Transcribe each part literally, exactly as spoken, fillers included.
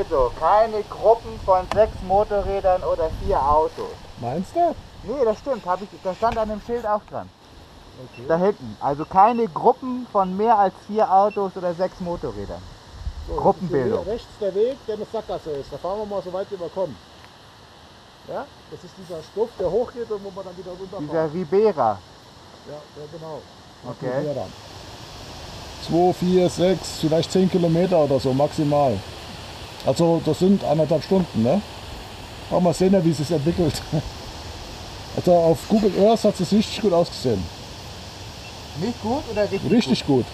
Also, keine Gruppen von sechs Motorrädern oder vier Autos. Meinst du? Nee, das stimmt. Hab ich, das stand an dem Schild auch dran. Okay. Da hinten. Also keine Gruppen von mehr als vier Autos oder sechs Motorrädern. So, Gruppenbildung. Rechts der Weg, der eine Sackgasse ist. Da fahren wir mal so weit, wie wir kommen. Ja? Das ist dieser Stoff, der hochgeht und wo man dann wieder runterfahren. Dieser Ribera. Ja, ja genau. Okay. okay. Zwei, vier, sechs, vielleicht zehn Kilometer oder so maximal. Also das sind anderthalb Stunden, ne? Auch mal sehen, wie es sich entwickelt. Also auf Google Earth hat es richtig gut ausgesehen. Nicht gut oder richtig gut? Richtig gut.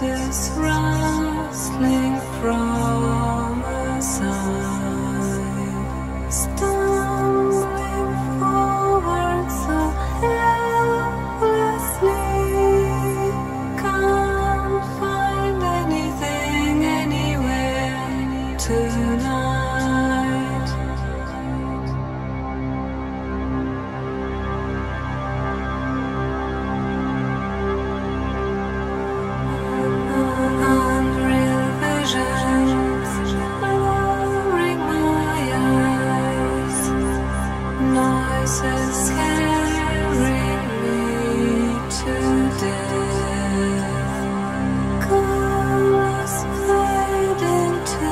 voices rustling from her side, stumbling forward so helplessly, can't find anything anywhere tonight. Noises carrying me to death, colors fading to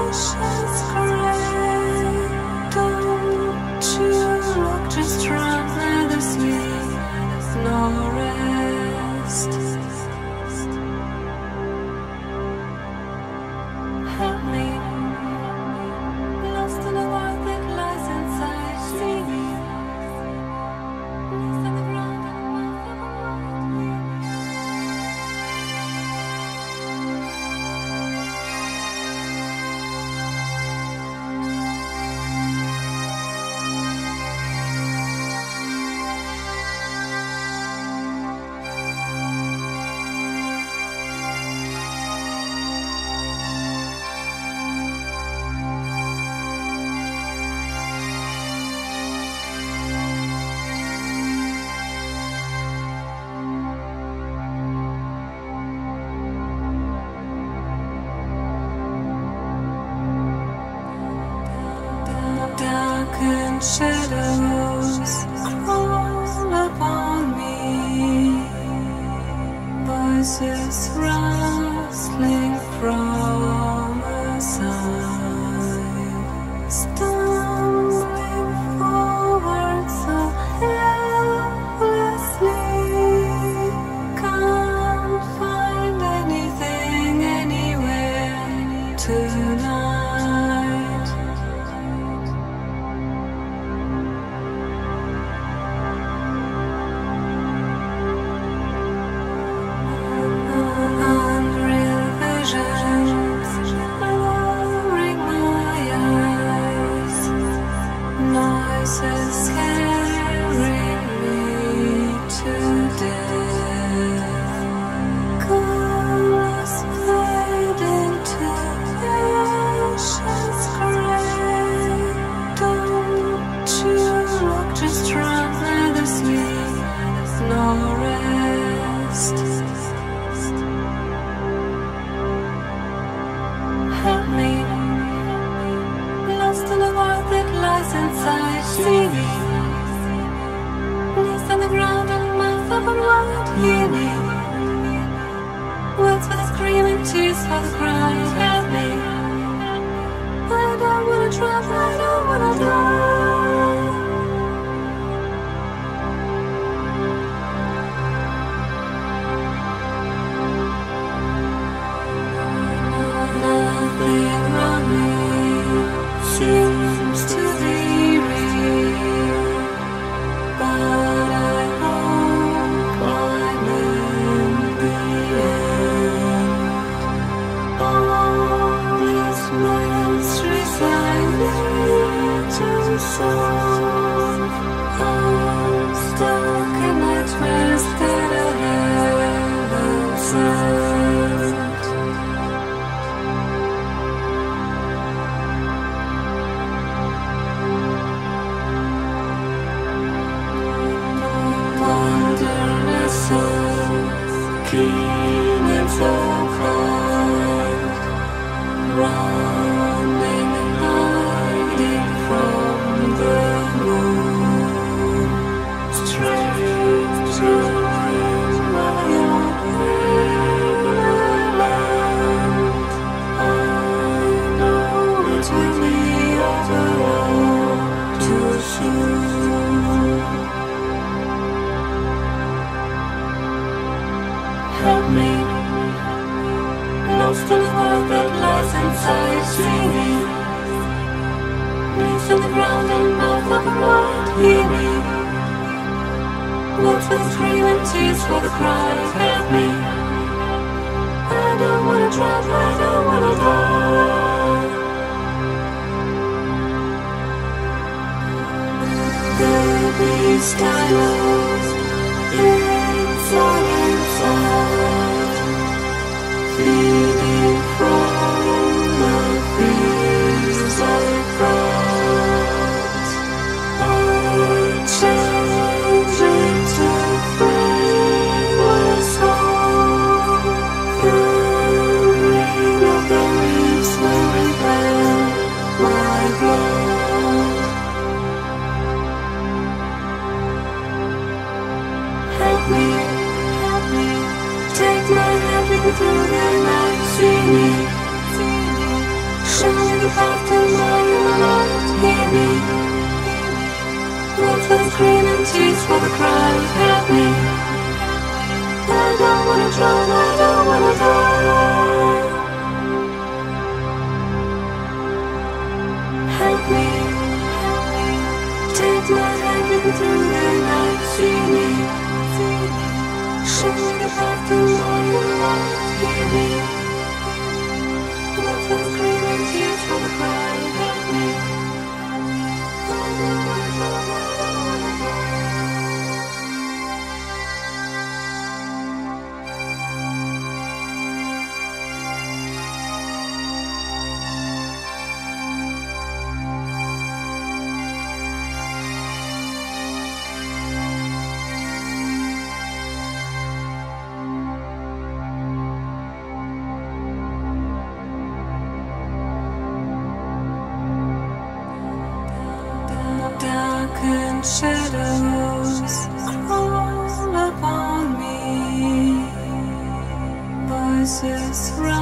ashes grey. Don't you look, just run, neither sleep nor rest. Help me, lost in a world that lies inside. See me, lost on the ground and darkened shadows crawl upon me, voices rustling from her side, stumbling forward so helplessly, can't find anything anywhere tonight. Noises carrying me to death, colors fading to ashes grey. Don't you look, just run, neither sleep nor rest. Help me, lost in a world that lies inside. See me, knees on the ground and mouth open wide. Hear me, words for the screaming, tears for the cry. Help me, I don't wanna drown, I don't wanna die. Keen and so kind, running and hiding from the moon, stranger in my own land. I know it will be over all too soon. Help me, lost in the world that lies inside. See me, knees on the ground and mouth open wide. Hear me, words for the scream and tears for the cry. Help me. I don't wanna drown, I don't wanna die. The beast dies inside, inside, bleeding from the beasts of France. Our children to free was gone. The ring of the leaves will reveal my blood. Help me, help me, take my hand, lead me through the night, see me, see me, show me the path to my light, hear me, hear me, blood for the scream and tears for the cry, help me, I don't wanna drown, I don't wanna die. Help me, help me, take my hand, lead me through the night, see me, show me the path to all your life, hear me. Blood for the scream and tears for the cry, help me. I don't wanna drown, I don't wanna shadows crawl upon me, voices rise.